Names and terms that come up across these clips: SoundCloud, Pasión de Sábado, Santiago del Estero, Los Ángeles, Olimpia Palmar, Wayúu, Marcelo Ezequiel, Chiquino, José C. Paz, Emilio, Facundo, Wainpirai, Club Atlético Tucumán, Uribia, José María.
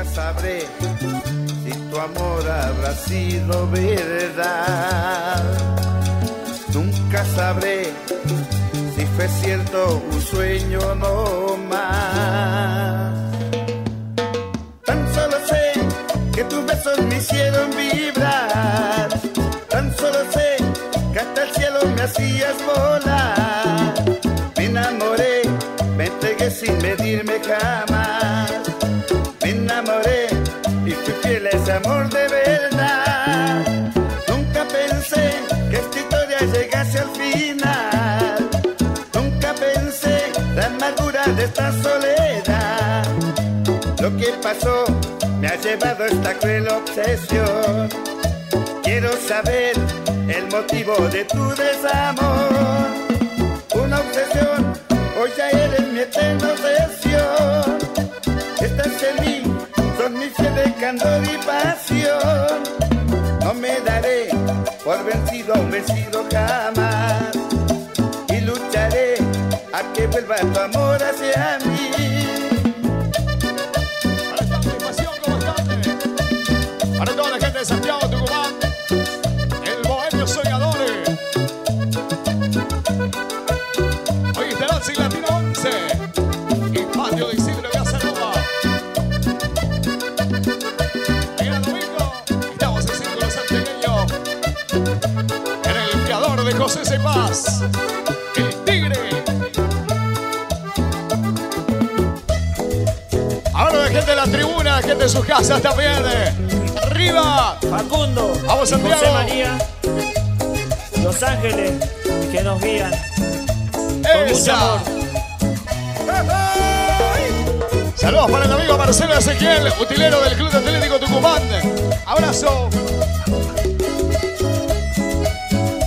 nunca sabré si tu amor habrá sido verdad. Nunca sabré si fue cierto un sueño no más. Tan solo sé que tus besos me hicieron vibrar. Tan solo sé que hasta el cielo me hacías volar. Me enamoré, me entregué sin medirme jamás. Me enamoré y fui fiel a ese amor de verdad. Nunca pensé que esta historia llegase al final. Nunca pensé la amargura de esta soledad. Lo que pasó me ha llevado a esta cruel obsesión. Quiero saber el motivo de tu desamor. Una obsesión, hoy ya eres mi eterna obsesión. Estás en mí, son mi fe de candor y pasión. No me daré por vencido, vencido jamás. Y lucharé a que vuelva tu amor hacia mí. Para toda la gente de Santiago del Estero, el bohemio soñadores. Hoy estarán sin Latino 11 y patio de Isidro Casanova. Mañana domingo estamos en Círculo Santiagueño, en el creador de José C. Paz, el Tigre. Ahora la gente de la tribuna, la gente de sus casas también. ¡Arriba! Facundo, vamos, Santiago. José María, Los Ángeles, que nos guían. ¡Esa! Saludos para el amigo Marcelo Ezequiel, utilero del Club Atlético Tucumán. ¡Abrazo!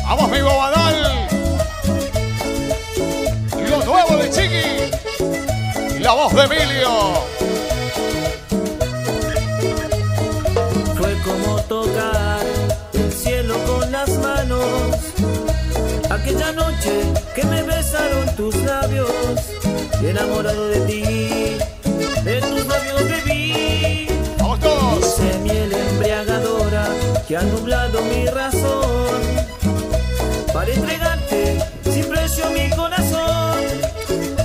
¡Vamos, mi Badal! Lo nuevo de Chiqui. La voz de Emilio. Como tocar el cielo con las manos, aquella noche que me besaron tus labios, enamorado de ti, de tus labios bebí. ¡Vamos todos! Dulce miel embriagadora que ha nublado mi razón, para entregarte sin precio mi corazón,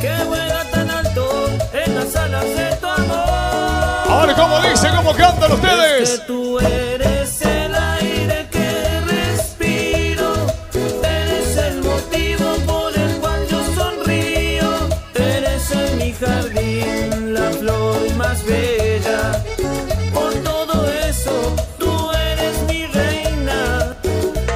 que vuela tan alto en las alas de tu amor. Ahora, como dicen, como cantan ustedes. Es que tú eres el aire que respiro, eres el motivo por el cual yo sonrío, eres en mi jardín la flor más bella. Por todo eso tú eres mi reina,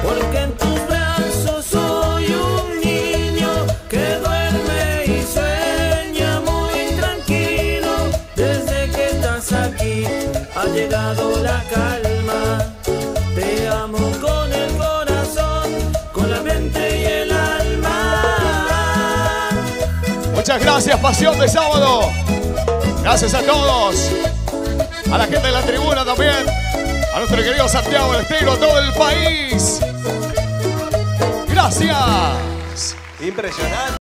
porque en tus brazos soy un niño que duerme y sueña muy tranquilo. Desde que estás aquí ha llegado la calma, te amo con el corazón, con la mente y el alma. Muchas gracias, Pasión de Sábado. Gracias a todos, a la gente de la tribuna también, a nuestro querido Santiago del Estero, a todo el país. Gracias. Impresionante.